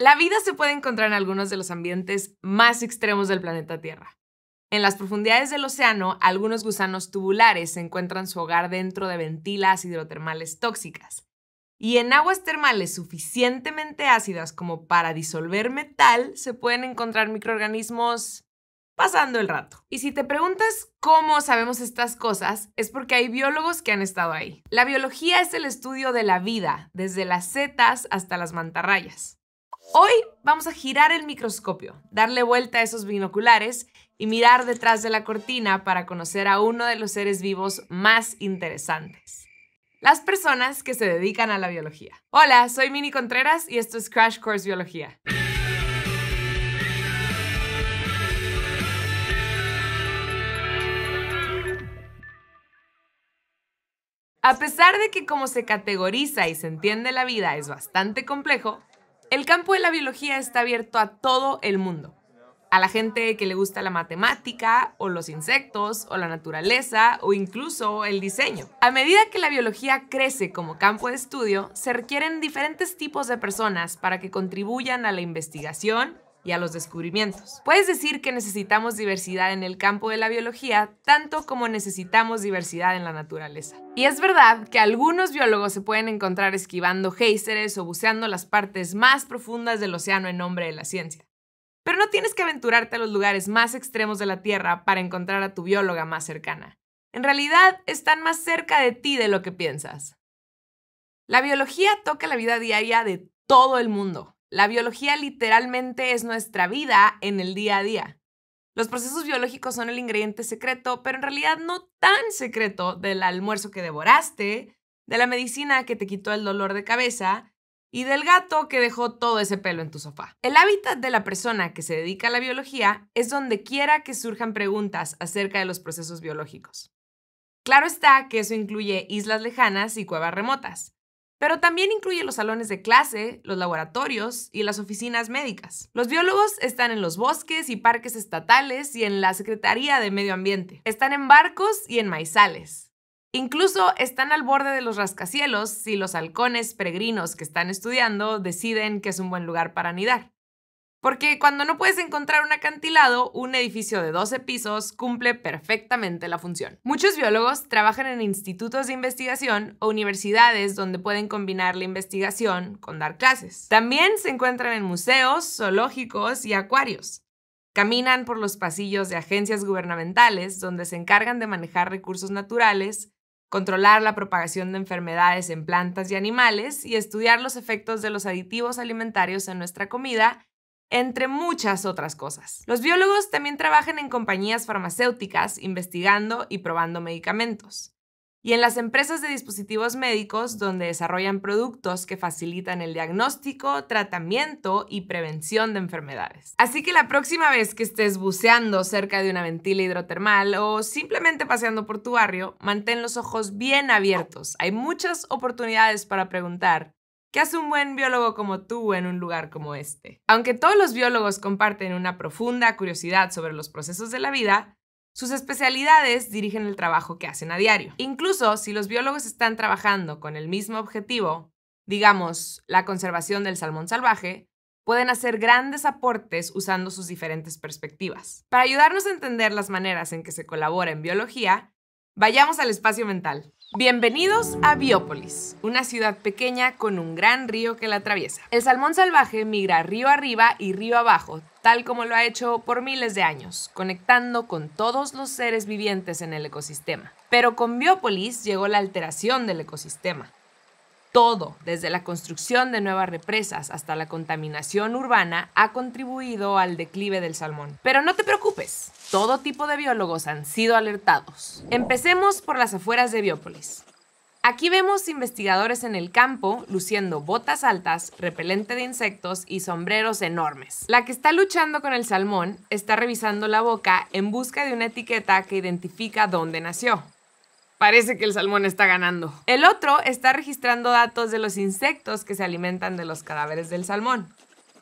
La vida se puede encontrar en algunos de los ambientes más extremos del planeta Tierra. En las profundidades del océano, algunos gusanos tubulares encuentran su hogar dentro de ventilas hidrotermales tóxicas. Y en aguas termales suficientemente ácidas como para disolver metal, se pueden encontrar microorganismos pasando el rato. Y si te preguntas cómo sabemos estas cosas, es porque hay biólogos que han estado ahí. La biología es el estudio de la vida, desde las setas hasta las mantarrayas. Hoy vamos a girar el microscopio, darle vuelta a esos binoculares y mirar detrás de la cortina para conocer a uno de los seres vivos más interesantes. Las personas que se dedican a la biología. Hola, soy Mini Contreras y esto es Crash Course Biología. A pesar de que como se categoriza y se entiende la vida es bastante complejo, el campo de la biología está abierto a todo el mundo. A la gente que le gusta la matemática, o los insectos, o la naturaleza, o incluso el diseño. A medida que la biología crece como campo de estudio, se requieren diferentes tipos de personas para que contribuyan a la investigación y a los descubrimientos. Puedes decir que necesitamos diversidad en el campo de la biología, tanto como necesitamos diversidad en la naturaleza. Y es verdad que algunos biólogos se pueden encontrar esquivando géiseres o buceando las partes más profundas del océano en nombre de la ciencia. Pero no tienes que aventurarte a los lugares más extremos de la Tierra para encontrar a tu bióloga más cercana. En realidad, están más cerca de ti de lo que piensas. La biología toca la vida diaria de todo el mundo. La biología literalmente es nuestra vida en el día a día. Los procesos biológicos son el ingrediente secreto, pero en realidad no tan secreto, del almuerzo que devoraste, de la medicina que te quitó el dolor de cabeza y del gato que dejó todo ese pelo en tu sofá. El hábitat de la persona que se dedica a la biología es donde quiera que surjan preguntas acerca de los procesos biológicos. Claro está que eso incluye islas lejanas y cuevas remotas. Pero también incluye los salones de clase, los laboratorios y las oficinas médicas. Los biólogos están en los bosques y parques estatales y en la Secretaría de Medio Ambiente. Están en barcos y en maizales. Incluso están al borde de los rascacielos si los halcones peregrinos que están estudiando deciden que es un buen lugar para anidar. Porque cuando no puedes encontrar un acantilado, un edificio de 12 pisos cumple perfectamente la función. Muchos biólogos trabajan en institutos de investigación o universidades donde pueden combinar la investigación con dar clases. También se encuentran en museos, zoológicos y acuarios. Caminan por los pasillos de agencias gubernamentales donde se encargan de manejar recursos naturales, controlar la propagación de enfermedades en plantas y animales y estudiar los efectos de los aditivos alimentarios en nuestra comida, entre muchas otras cosas. Los biólogos también trabajan en compañías farmacéuticas investigando y probando medicamentos, y en las empresas de dispositivos médicos donde desarrollan productos que facilitan el diagnóstico, tratamiento y prevención de enfermedades. Así que la próxima vez que estés buceando cerca de una ventila hidrotermal o simplemente paseando por tu barrio, mantén los ojos bien abiertos. Hay muchas oportunidades para preguntar: ¿qué hace un buen biólogo como tú en un lugar como este? Aunque todos los biólogos comparten una profunda curiosidad sobre los procesos de la vida, sus especialidades dirigen el trabajo que hacen a diario. Incluso si los biólogos están trabajando con el mismo objetivo, digamos, la conservación del salmón salvaje, pueden hacer grandes aportes usando sus diferentes perspectivas. Para ayudarnos a entender las maneras en que se colabora en biología, vayamos al espacio mental. Bienvenidos a Biópolis, una ciudad pequeña con un gran río que la atraviesa. El salmón salvaje migra río arriba y río abajo, tal como lo ha hecho por miles de años, conectando con todos los seres vivientes en el ecosistema. Pero con Biópolis llegó la alteración del ecosistema. Todo, desde la construcción de nuevas represas hasta la contaminación urbana, ha contribuido al declive del salmón. Pero no te preocupes, todo tipo de biólogos han sido alertados. Empecemos por las afueras de Biópolis. Aquí vemos investigadores en el campo luciendo botas altas, repelente de insectos y sombreros enormes. La que está luchando con el salmón está revisando la boca en busca de una etiqueta que identifica dónde nació. Parece que el salmón está ganando. El otro está registrando datos de los insectos que se alimentan de los cadáveres del salmón.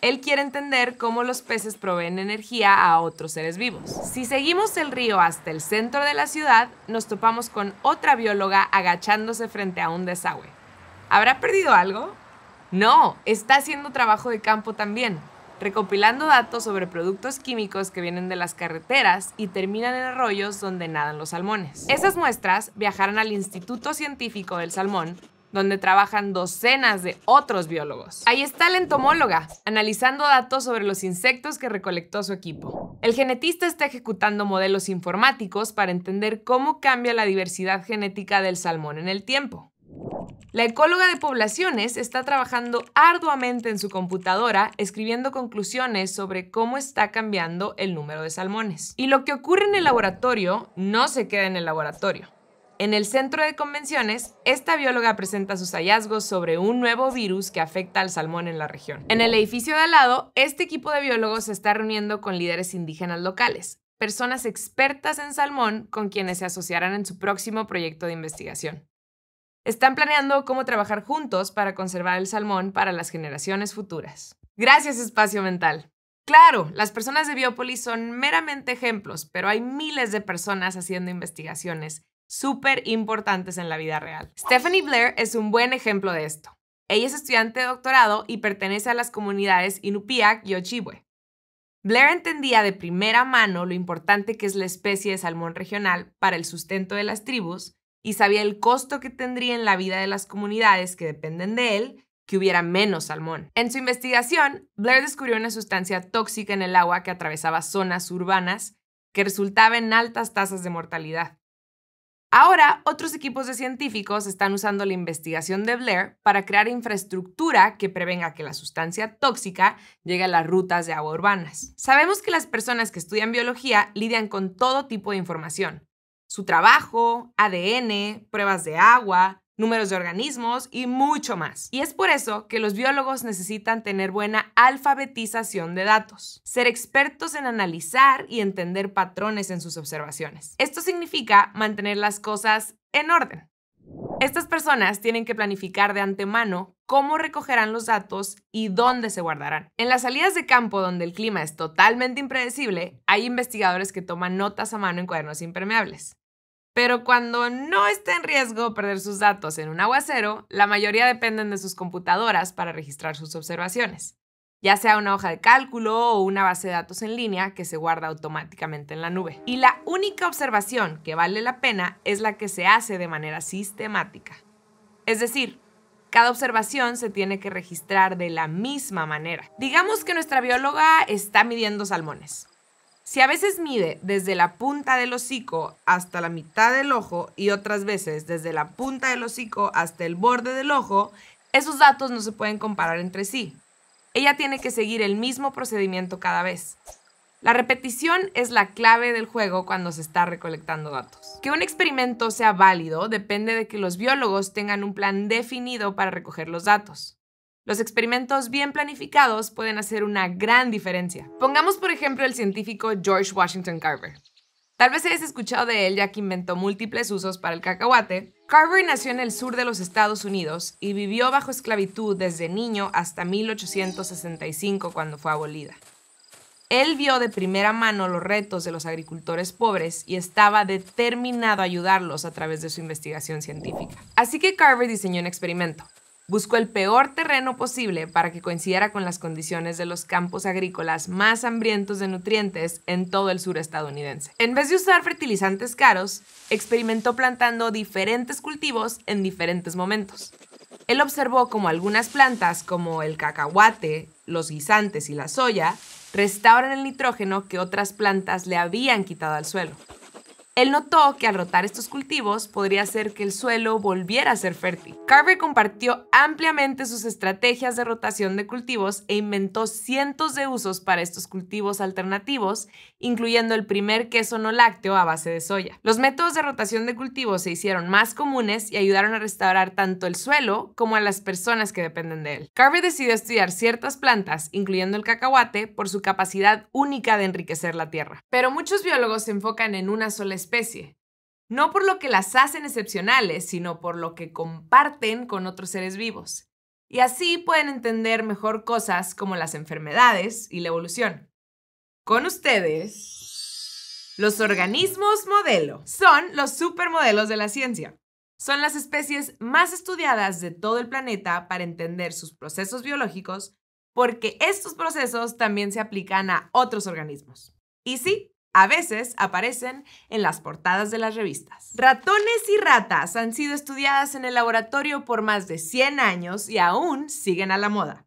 Él quiere entender cómo los peces proveen energía a otros seres vivos. Si seguimos el río hasta el centro de la ciudad, nos topamos con otra bióloga agachándose frente a un desagüe. ¿Habrá perdido algo? No, está haciendo trabajo de campo también, recopilando datos sobre productos químicos que vienen de las carreteras y terminan en arroyos donde nadan los salmones. Esas muestras viajaron al Instituto Científico del Salmón, donde trabajan docenas de otros biólogos. Ahí está la entomóloga, analizando datos sobre los insectos que recolectó su equipo. El genetista está ejecutando modelos informáticos para entender cómo cambia la diversidad genética del salmón en el tiempo. La ecóloga de poblaciones está trabajando arduamente en su computadora, escribiendo conclusiones sobre cómo está cambiando el número de salmones. Y lo que ocurre en el laboratorio no se queda en el laboratorio. En el centro de convenciones, esta bióloga presenta sus hallazgos sobre un nuevo virus que afecta al salmón en la región. En el edificio de al lado, este equipo de biólogos se está reuniendo con líderes indígenas locales, personas expertas en salmón con quienes se asociarán en su próximo proyecto de investigación. Están planeando cómo trabajar juntos para conservar el salmón para las generaciones futuras. Gracias, Espacio Mental. Claro, las personas de Biópolis son meramente ejemplos, pero hay miles de personas haciendo investigaciones súper importantes en la vida real. Stephanie Blair es un buen ejemplo de esto. Ella es estudiante de doctorado y pertenece a las comunidades Inupiaq y Ojibwe. Blair entendía de primera mano lo importante que es la especie de salmón regional para el sustento de las tribus y sabía el costo que tendría en la vida de las comunidades que dependen de él que hubiera menos salmón. En su investigación, Blair descubrió una sustancia tóxica en el agua que atravesaba zonas urbanas que resultaba en altas tasas de mortalidad. Ahora, otros equipos de científicos están usando la investigación de Blair para crear infraestructura que prevenga que la sustancia tóxica llegue a las rutas de agua urbanas. Sabemos que las personas que estudian biología lidian con todo tipo de información. Su trabajo, ADN, pruebas de agua, números de organismos y mucho más. Y es por eso que los biólogos necesitan tener buena alfabetización de datos, ser expertos en analizar y entender patrones en sus observaciones. Esto significa mantener las cosas en orden. Estas personas tienen que planificar de antemano cómo recogerán los datos y dónde se guardarán. En las salidas de campo donde el clima es totalmente impredecible, hay investigadores que toman notas a mano en cuadernos impermeables. Pero cuando no está en riesgo perder sus datos en un aguacero, la mayoría dependen de sus computadoras para registrar sus observaciones, ya sea una hoja de cálculo o una base de datos en línea que se guarda automáticamente en la nube. Y la única observación que vale la pena es la que se hace de manera sistemática. Es decir, cada observación se tiene que registrar de la misma manera. Digamos que nuestra bióloga está midiendo salmones. Si a veces mide desde la punta del hocico hasta la mitad del ojo y otras veces desde la punta del hocico hasta el borde del ojo, esos datos no se pueden comparar entre sí. Ella tiene que seguir el mismo procedimiento cada vez. La repetición es la clave del juego cuando se está recolectando datos. Que un experimento sea válido depende de que los biólogos tengan un plan definido para recoger los datos. Los experimentos bien planificados pueden hacer una gran diferencia. Pongamos por ejemplo el científico George Washington Carver. Tal vez hayas escuchado de él ya que inventó múltiples usos para el cacahuate. Carver nació en el sur de los Estados Unidos y vivió bajo esclavitud desde niño hasta 1865 cuando fue abolida. Él vio de primera mano los retos de los agricultores pobres y estaba determinado a ayudarlos a través de su investigación científica. Así que Carver diseñó un experimento. Buscó el peor terreno posible para que coincidiera con las condiciones de los campos agrícolas más hambrientos de nutrientes en todo el sur estadounidense. En vez de usar fertilizantes caros, experimentó plantando diferentes cultivos en diferentes momentos. Él observó cómo algunas plantas, como el cacahuate, los guisantes y la soya, restauran el nitrógeno que otras plantas le habían quitado al suelo. Él notó que al rotar estos cultivos podría hacer que el suelo volviera a ser fértil. Carver compartió ampliamente sus estrategias de rotación de cultivos e inventó cientos de usos para estos cultivos alternativos, incluyendo el primer queso no lácteo a base de soya. Los métodos de rotación de cultivos se hicieron más comunes y ayudaron a restaurar tanto el suelo como a las personas que dependen de él. Carver decidió estudiar ciertas plantas, incluyendo el cacahuate, por su capacidad única de enriquecer la tierra. Pero muchos biólogos se enfocan en una sola especie, no por lo que las hacen excepcionales, sino por lo que comparten con otros seres vivos. Y así pueden entender mejor cosas como las enfermedades y la evolución. Con ustedes, los organismos modelo. Son los supermodelos de la ciencia. Son las especies más estudiadas de todo el planeta para entender sus procesos biológicos, porque estos procesos también se aplican a otros organismos. Y sí, a veces aparecen en las portadas de las revistas. Ratones y ratas han sido estudiadas en el laboratorio por más de 100 años y aún siguen a la moda.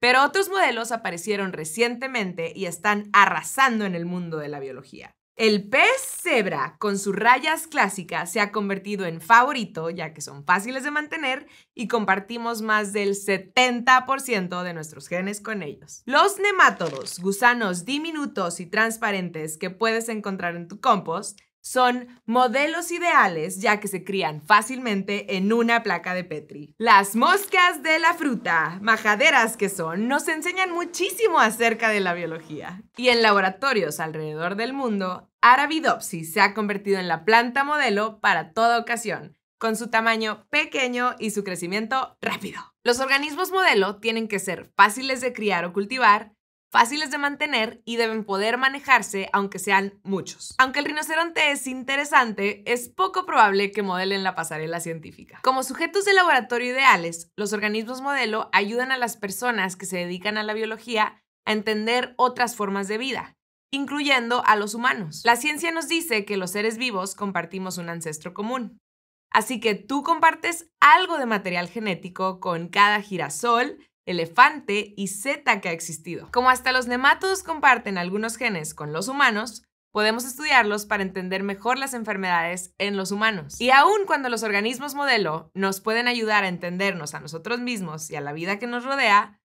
Pero otros modelos aparecieron recientemente y están arrasando en el mundo de la biología. El pez cebra, con sus rayas clásicas, se ha convertido en favorito, ya que son fáciles de mantener y compartimos más del 70% de nuestros genes con ellos. Los nemátodos, gusanos diminutos y transparentes que puedes encontrar en tu compost, son modelos ideales ya que se crían fácilmente en una placa de Petri. Las moscas de la fruta, majaderas que son, nos enseñan muchísimo acerca de la biología. Y en laboratorios alrededor del mundo, Arabidopsis se ha convertido en la planta modelo para toda ocasión, con su tamaño pequeño y su crecimiento rápido. Los organismos modelo tienen que ser fáciles de criar o cultivar, fáciles de mantener y deben poder manejarse aunque sean muchos. Aunque el rinoceronte es interesante, es poco probable que modelen la pasarela científica. Como sujetos de laboratorio ideales, los organismos modelo ayudan a las personas que se dedican a la biología a entender otras formas de vida, incluyendo a los humanos. La ciencia nos dice que los seres vivos compartimos un ancestro común. Así que tú compartes algo de material genético con cada girasol, elefante y zeta que ha existido. Como hasta los nemátodos comparten algunos genes con los humanos, podemos estudiarlos para entender mejor las enfermedades en los humanos. Y aun cuando los organismos modelo nos pueden ayudar a entendernos a nosotros mismos y a la vida que nos rodea,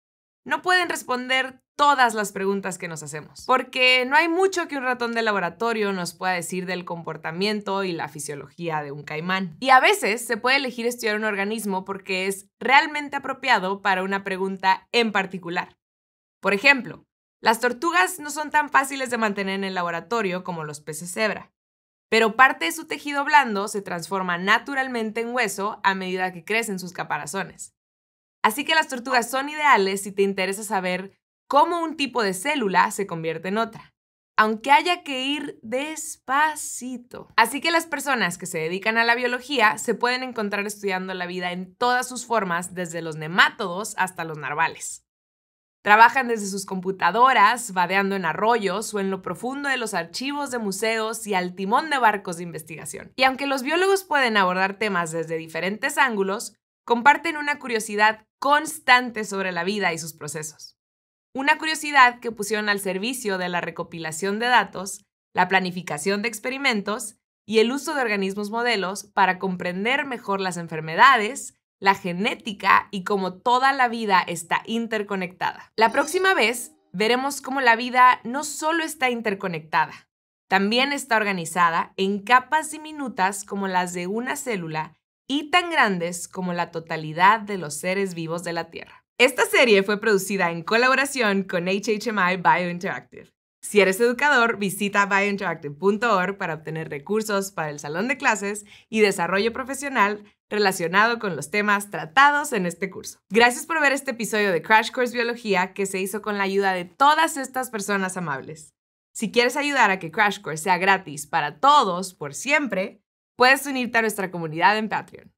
no pueden responder todas las preguntas que nos hacemos. Porque no hay mucho que un ratón de laboratorio nos pueda decir del comportamiento y la fisiología de un caimán. Y a veces se puede elegir estudiar un organismo porque es realmente apropiado para una pregunta en particular. Por ejemplo, las tortugas no son tan fáciles de mantener en el laboratorio como los peces cebra, pero parte de su tejido blando se transforma naturalmente en hueso a medida que crecen sus caparazones. Así que las tortugas son ideales si te interesa saber cómo un tipo de célula se convierte en otra, aunque haya que ir despacito. Así que las personas que se dedican a la biología se pueden encontrar estudiando la vida en todas sus formas, desde los nemátodos hasta los narvales. Trabajan desde sus computadoras, vadeando en arroyos o en lo profundo de los archivos de museos y al timón de barcos de investigación. Y aunque los biólogos pueden abordar temas desde diferentes ángulos, comparten una curiosidad constante sobre la vida y sus procesos. Una curiosidad que pusieron al servicio de la recopilación de datos, la planificación de experimentos y el uso de organismos modelos para comprender mejor las enfermedades, la genética y cómo toda la vida está interconectada. La próxima vez veremos cómo la vida no solo está interconectada, también está organizada en capas diminutas como las de una célula y tan grandes como la totalidad de los seres vivos de la Tierra. Esta serie fue producida en colaboración con HHMI BioInteractive. Si eres educador, visita biointeractive.org para obtener recursos para el salón de clases y desarrollo profesional relacionado con los temas tratados en este curso. Gracias por ver este episodio de Crash Course Biología que se hizo con la ayuda de todas estas personas amables. Si quieres ayudar a que Crash Course sea gratis para todos por siempre, puedes unirte a nuestra comunidad en Patreon.